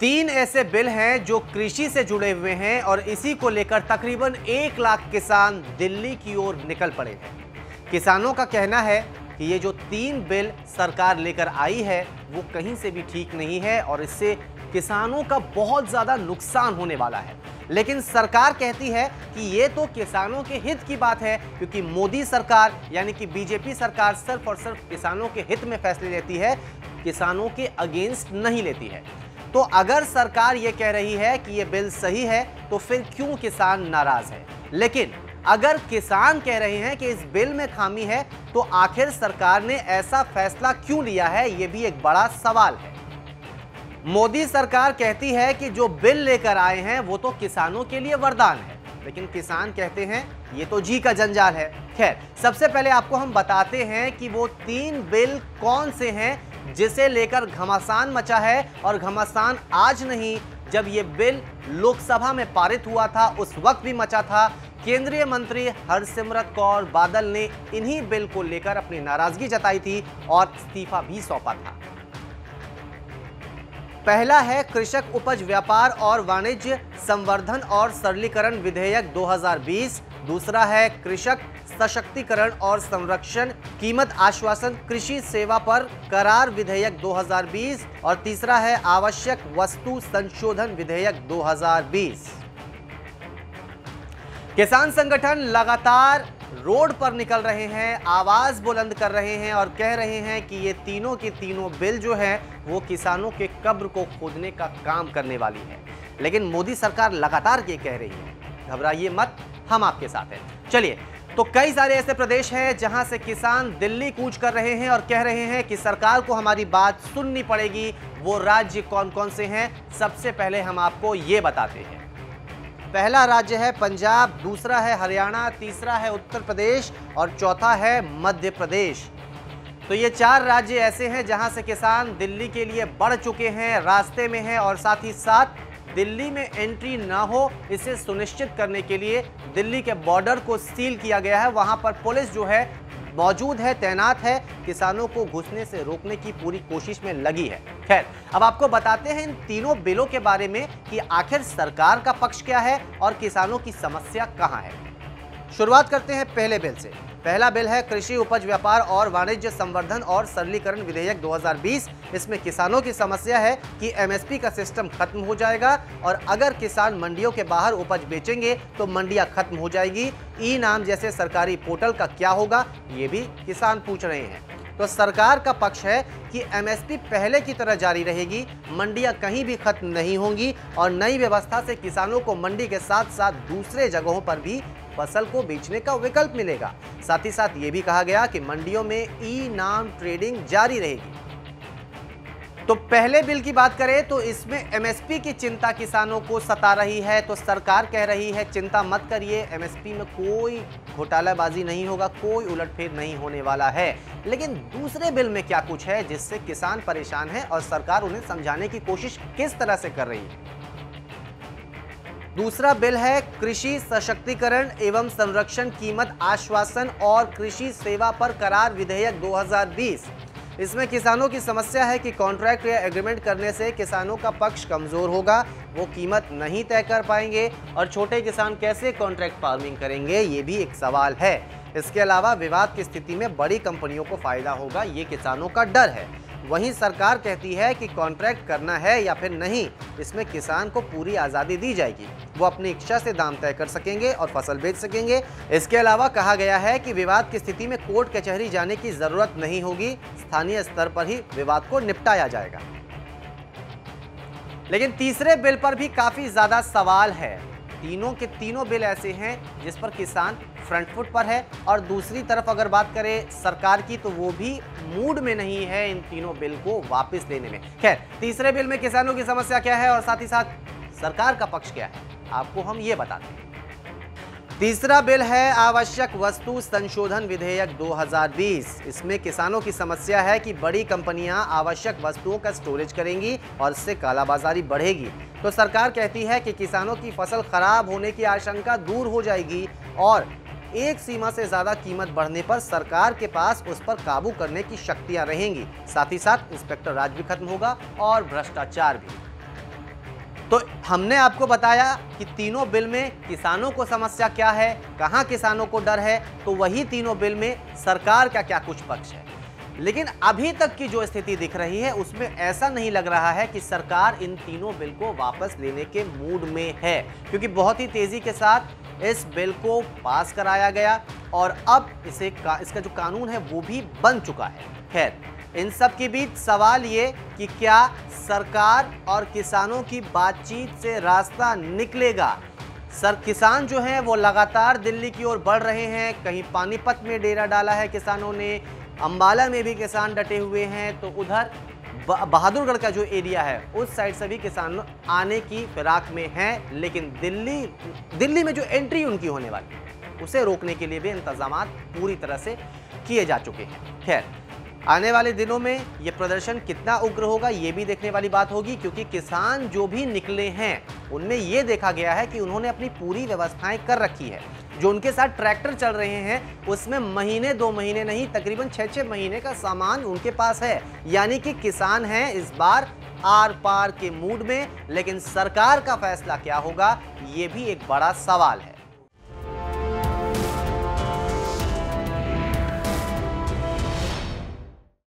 तीन ऐसे बिल हैं जो कृषि से जुड़े हुए हैं और इसी को लेकर तकरीबन 1 लाख किसान दिल्ली की ओर निकल पड़े हैं। किसानों का कहना है कि ये जो 3 बिल सरकार लेकर आई है वो कहीं से भी ठीक नहीं है और इससे किसानों का बहुत ज़्यादा नुकसान होने वाला है। लेकिन सरकार कहती है कि ये तो किसानों के हित की बात है, क्योंकि मोदी सरकार यानी कि बीजेपी सरकार सिर्फ और सिर्फ किसानों के हित में फैसले लेती है, किसानों के अगेंस्ट नहीं लेती है। तो अगर सरकार ये कह रही है कि ये बिल सही है तो फिर क्यों किसान नाराज़ है? लेकिन अगर किसान कह रहे हैं कि इस बिल में खामी है तो आखिर सरकार ने ऐसा फैसला क्यों लिया है, ये भी एक बड़ा सवाल है। मोदी सरकार कहती है कि जो बिल लेकर आए हैं वो तो किसानों के लिए वरदान है, लेकिन किसान कहते हैं ये तो जी का जंजाल है। खैर, सबसे पहले आपको हम बताते हैं कि वो 3 बिल कौन से हैं जिसे लेकर घमासान मचा है, और घमासान आज नहीं, जब ये बिल लोकसभा में पारित हुआ था उस वक्त भी मचा था। केंद्रीय मंत्री हरसिमरत कौर बादल ने इन्हीं बिल को लेकर अपनी नाराजगी जताई थी और इस्तीफा भी सौंपा था। पहला है कृषक उपज व्यापार और वाणिज्य संवर्धन और सरलीकरण विधेयक 2020। दूसरा है कृषक सशक्तिकरण और संरक्षण कीमत आश्वासन कृषि सेवा पर करार विधेयक 2020 और तीसरा है आवश्यक वस्तु संशोधन विधेयक 2020। किसान संगठन लगातार रोड पर निकल रहे हैं, आवाज़ बुलंद कर रहे हैं और कह रहे हैं कि ये तीनों के तीनों बिल जो हैं वो किसानों के कब्र को खोदने का काम करने वाली है। लेकिन मोदी सरकार लगातार ये कह रही है, घबराइए मत, हम आपके साथ हैं। चलिए, तो कई सारे ऐसे प्रदेश हैं जहां से किसान दिल्ली कूच कर रहे हैं और कह रहे हैं कि सरकार को हमारी बात सुननी पड़ेगी। वो राज्य कौन कौन से हैं, सबसे पहले हम आपको ये बताते हैं। पहला राज्य है पंजाब, दूसरा है हरियाणा, तीसरा है उत्तर प्रदेश और चौथा है मध्य प्रदेश। तो ये 4 राज्य ऐसे हैं जहां से किसान दिल्ली के लिए बढ़ चुके हैं, रास्ते में हैं और साथ ही साथ दिल्ली में एंट्री ना हो इसे सुनिश्चित करने के लिए दिल्ली के बॉर्डर को सील किया गया है। वहां पर पुलिस जो है मौजूद है, तैनात है, किसानों को घुसने से रोकने की पूरी कोशिश में लगी है। खैर, अब आपको बताते हैं इन तीनों बिलों के बारे में कि आखिर सरकार का पक्ष क्या है और किसानों की समस्या कहां है। शुरुआत करते हैं पहले बिल से। पहला बिल है कृषि उपज व्यापार और वाणिज्य संवर्धन और सरलीकरण विधेयक 2020। इसमें किसानों की समस्या है कि एमएसपी का सिस्टम खत्म हो जाएगा और अगर किसान मंडियों के बाहर उपज बेचेंगे तो मंडियां खत्म हो जाएगी। ई-नाम जैसे सरकारी पोर्टल का क्या होगा, ये भी किसान पूछ रहे हैं। तो सरकार का पक्ष है कि एमएसपी पहले की तरह जारी रहेगी, मंडियां कहीं भी खत्म नहीं होंगी और नई व्यवस्था से किसानों को मंडी के साथ साथ दूसरे जगहों पर भी फसल को बेचने का विकल्प मिलेगा। साथ ही साथ ये भी कहा गया कि मंडियों में ई नाम ट्रेडिंग जारी रहेगी। तो पहले बिल की बात करें तो इसमें एमएसपी की चिंता किसानों को सता रही है। तो सरकार कह रही है चिंता मत करिए, एमएसपी में कोई घोटालाबाजी नहीं होगा, कोई उलटफेर नहीं होने वाला है। लेकिन दूसरे बिल में क्या कुछ है जिससे किसान परेशान है और सरकार उन्हें समझाने की कोशिश किस तरह से कर रही है? दूसरा बिल है कृषि सशक्तिकरण एवं संरक्षण कीमत आश्वासन और कृषि सेवा पर करार विधेयक 2020। इसमें किसानों की समस्या है कि कॉन्ट्रैक्ट या एग्रीमेंट करने से किसानों का पक्ष कमज़ोर होगा, वो कीमत नहीं तय कर पाएंगे और छोटे किसान कैसे कॉन्ट्रैक्ट फार्मिंग करेंगे, ये भी एक सवाल है। इसके अलावा विवाद की स्थिति में बड़ी कंपनियों को फ़ायदा होगा, ये किसानों का डर है। वहीं सरकार कहती है कि कॉन्ट्रैक्ट करना है या फिर नहीं, इसमें किसान को पूरी आज़ादी दी जाएगी, वो अपनी इच्छा से दाम तय कर सकेंगे और फसल बेच सकेंगे। इसके अलावा कहा गया है कि विवाद की स्थिति में कोर्ट कचहरी जाने की ज़रूरत नहीं होगी, स्थानीय स्तर पर ही विवाद को निपटाया जाएगा। लेकिन तीसरे बिल पर भी काफ़ी ज़्यादा सवाल है। तीनों के तीनों बिल ऐसे हैं जिस पर किसान फ्रंट फुट पर है और दूसरी तरफ अगर बात करें सरकार की तो वो भी मूड में नहीं है इन तीनों बिल को वापस लेने में। खैर, तीसरे बिल में किसानों की समस्या क्या है और साथ ही साथ सरकार का पक्ष क्या है, आपको हम ये बताते हैं। तीसरा बिल है आवश्यक वस्तु संशोधन विधेयक 2020। इसमें किसानों की समस्या है कि बड़ी कंपनियां आवश्यक वस्तुओं का स्टोरेज करेंगी और इससे कालाबाजारी बढ़ेगी। तो सरकार कहती है कि किसानों की फसल खराब होने की आशंका दूर हो जाएगी और एक सीमा से ज़्यादा कीमत बढ़ने पर सरकार के पास उस पर काबू करने की शक्तियाँ रहेंगी। साथ ही साथ इंस्पेक्टर राज भी खत्म होगा और भ्रष्टाचार भी। तो हमने आपको बताया कि तीनों बिल में किसानों को समस्या क्या है, कहाँ किसानों को डर है, तो वही तीनों बिल में सरकार का क्या कुछ पक्ष है। लेकिन अभी तक की जो स्थिति दिख रही है उसमें ऐसा नहीं लग रहा है कि सरकार इन तीनों बिल को वापस लेने के मूड में है, क्योंकि बहुत ही तेजी के साथ इस बिल को पास कराया गया और अब इसका जो कानून है वो भी बन चुका है। खैर, इन सब के बीच सवाल ये कि क्या सरकार और किसानों की बातचीत से रास्ता निकलेगा। किसान जो हैं वो लगातार दिल्ली की ओर बढ़ रहे हैं, कहीं पानीपत में डेरा डाला है किसानों ने, अम्बाला में भी किसान डटे हुए हैं, तो उधर बहादुरगढ़ का जो एरिया है उस साइड से भी किसान आने की फिराक में हैं, लेकिन दिल्ली में जो एंट्री उनकी होने वाली है उसे रोकने के लिए भी इंतजाम पूरी तरह से किए जा चुके हैं। खैर, आने वाले दिनों में ये प्रदर्शन कितना उग्र होगा ये भी देखने वाली बात होगी, क्योंकि किसान जो भी निकले हैं उनमें ये देखा गया है कि उन्होंने अपनी पूरी व्यवस्थाएं कर रखी है। जो उनके साथ ट्रैक्टर चल रहे हैं उसमें महीने दो महीने नहीं तकरीबन 6-6 महीने का सामान उनके पास है, यानी कि किसान हैं इस बार आर पार के मूड में। लेकिन सरकार का फैसला क्या होगा ये भी एक बड़ा सवाल है।